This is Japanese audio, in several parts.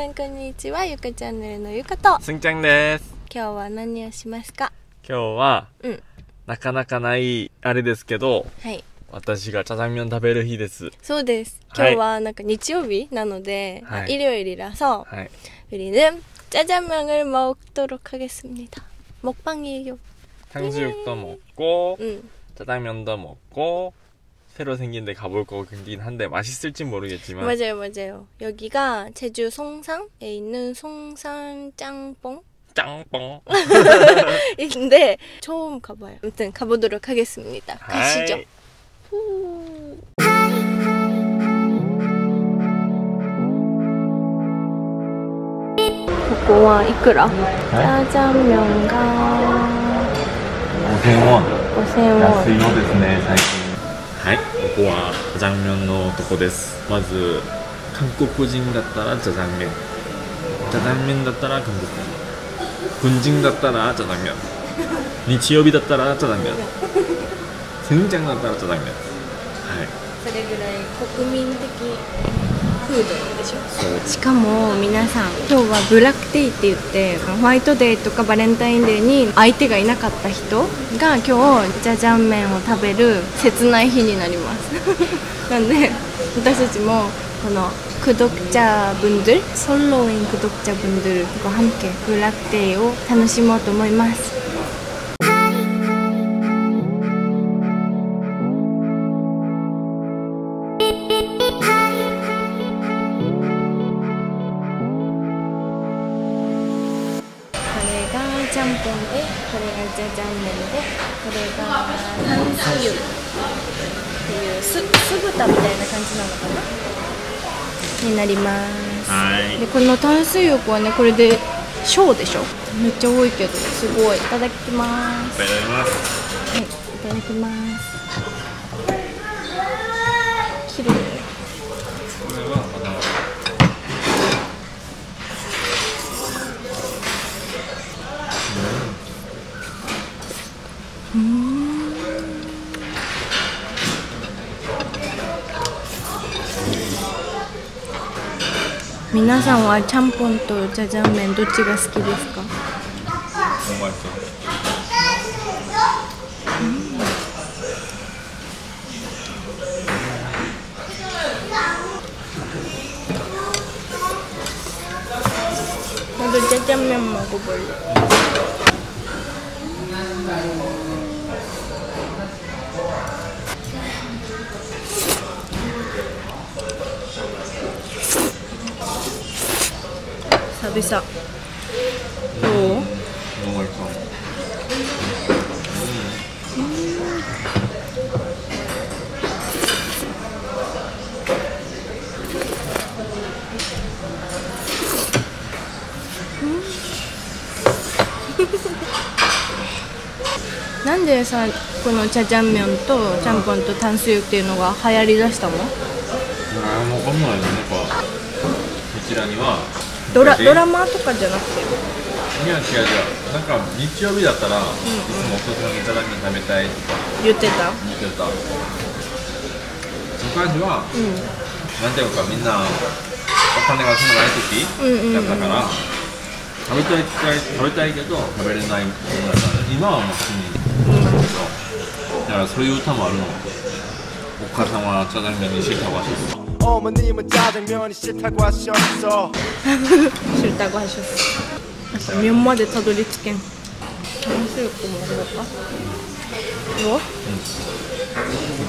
さんこんにちは、ゆかチャンネルのゆかとすんちゃんです。今日は何をしますか？今日は、なかなかないあれですけど、私がチャジャミョン食べる日です。そうです。今日はなんか日曜日なので、일요일이라서 우리는 짜장면을 먹도록 하겠습니다. 먹방이에요. 탕수육도 먹고 짜장면도 먹고 새로 생긴 데 가볼 거긴 한데 맛있을지 모르겠지만. 맞아요, 맞아요. 여기가 제주 송산에 있는 송산 짬뽕. 짬뽕. 인데 처음 가봐요. 아무튼 가보도록 하겠습니다. 가시죠. 이거와 이끌어. 짜장면과 5,000원. 安いのですね、最近。 はい、ここはジャンミョンのとこです。まず韓国人だったらジャジャンミョン、ジャジャンミョンだったら韓国人、軍人だったらジャジャンミョン、日曜日だったらジャジャンミョン、センちゃんだったらジャジャンミョン。それぐらい国民的フードでしょ。しかも皆さん、今日はブラックデーって言ってホワイトデーとかバレンタインデーに相手がいなかった人が今日ジャジャン麺を食べる切ない日になります。なんで私たちもこの구독자분들、솔로인 구독자분들과함께ブラックデーを楽しもうと思います。 짬뽕인데, 거래가 짜장면인데, 거래가 탕수육. 수부다みたいな感じなのかなになります。 このタンスープはね、これで小でしょ。めっちゃ多いけど、すごい。いただきます。いただきます。綺麗。 皆さんはちゃんぽんとジャジャン麺どっちが好きですか？ジャジャン麺もごぼう。 久々。どう？なんでさ、このチャジャンミョンとちゃんぽんとタンスユっていうのが流行りだしたの？わかんないね。こちらには。 ドラマとかじゃなくて、いや違う違う、なんか日曜日だったらいつもお父さんにいただき食べたいとか言ってた。昔はなんていうか、みんなお金がそんなない時だったから、食べたいけど食べれないものだった。今はもう普通になんですよ。だからそういう歌もあるの。お母さんはチャダンメンにしてたわけです。 어머님은 짜장면이 싫다고 하셨어. 싫다고 하셨어. 면마대 타도리치킨. 탕수육도 먹어볼까? 이거?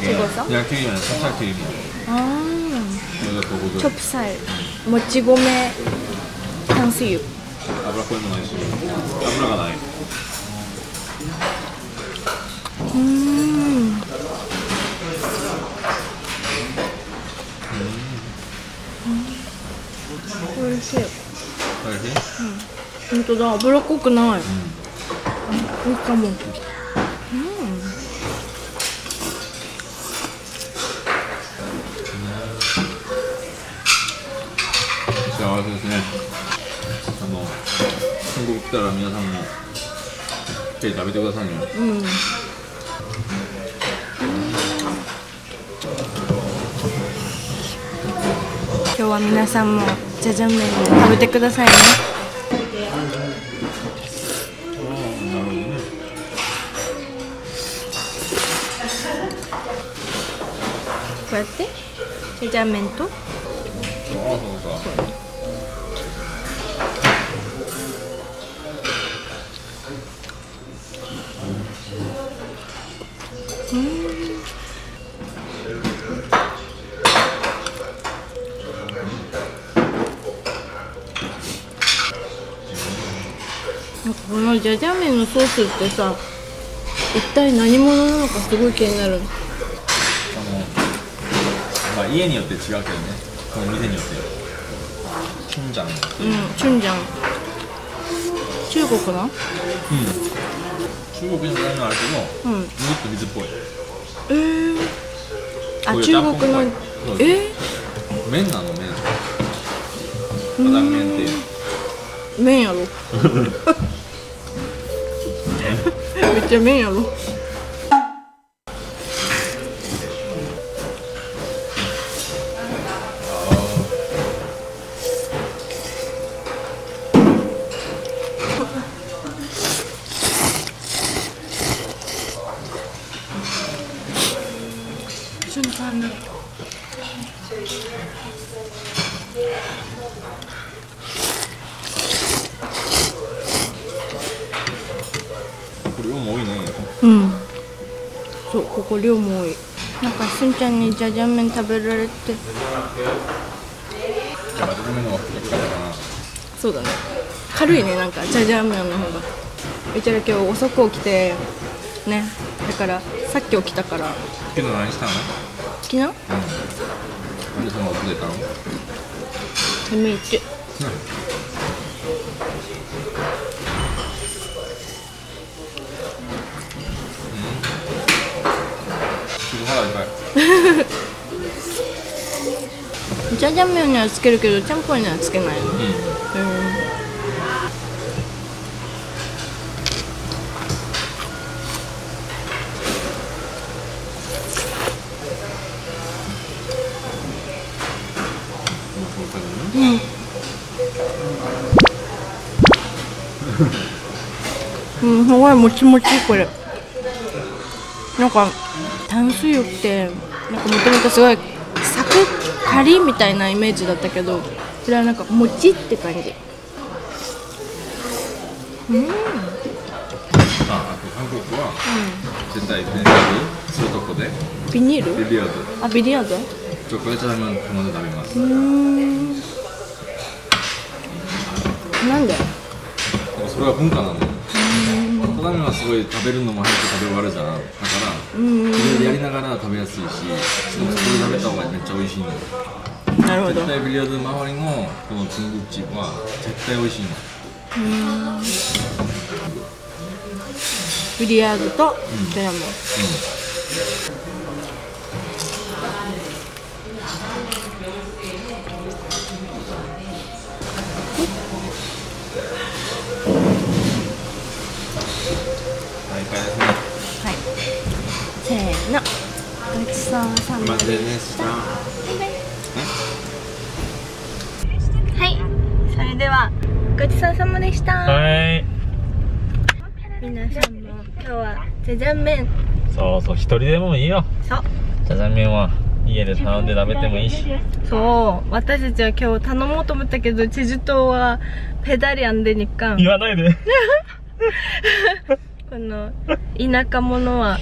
찍어서? 야끼리면 찹쌀튀김. 아. 찹쌀. 모찌고메 탕수육. 아브라코에는 맛있어. 아브라가 나이.本当だ、脂っこくない。いいかも。幸せですね。韓国来たら皆さんも手食べてくださいね。今日は皆さんも。ジャジャン麺を食べてくださいね。こうやってジャジャン麺とこのジャジャ麺のソースってさ、一体何者なのかすごい気になる。まあ、家によって違うけどね、この店によって。チュンジャン。うん、チュンジャン。中国な？うん。中国じゃないのあるけど、うん、もっと水っぽい。あ、中国の。麺なの麺。ラーメンって。麺やろ。めっちゃ麺やろ。瞬間だ。量も多いね。うん。そう、ここ量も多い。なんかしんちゃんにジャジャン麺食べられて。そうだね。軽いね、なんかジャジャン麺の方が。うちら今日遅く起きて。ね、だから、さっき起きたから。昨日何したの？昨日？うん。なんでそんな遅れたの？眠いって。ジャジャン麺にはつけるけど、ちゃんぽんにはつけないの。うん、すごいもちもち、これ。なんか炭水よってなんかもともとすごいサクッカリみたいなイメージだったけど、それはなんかもちって感じ。うん。あと韓国は絶対ビニールするとこで。ビニール？ビリヤード。あ、ビリヤード？ちょこれちゃんも頼んで食べます。なんで？それは文化なんだよ。ラーメンはすごい食べるのも早く食べ終わるじゃん。だからいろいろやりながら食べやすいし、そこで食べた方がめっちゃ美味しいの。なるほど。絶対ビリヤード周りのこの中国チップは絶対美味しいの。ビリヤードとジャジャン麺。せーの、ごちそうさまでした。はい、それではごちそうさまでした。はい。皆さんも今日はジャジャン麺。そうそう、一人でもいいよ。そう。ジャジャン麺は家で頼んで食べてもいいし。そう、私たちは今日頼もうと思ったけど、チェジュ島はペダリアンで日韓。言わないで。この田舎者は。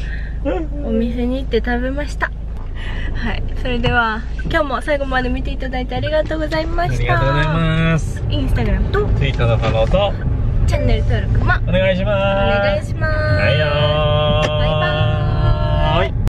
お店に行って食べました。はい、それでは今日も最後まで見ていただいてありがとうございました。ありがとうございます。インスタグラムとツイッターのフォローとチャンネル登録もお願いします。お願いします。はいよー。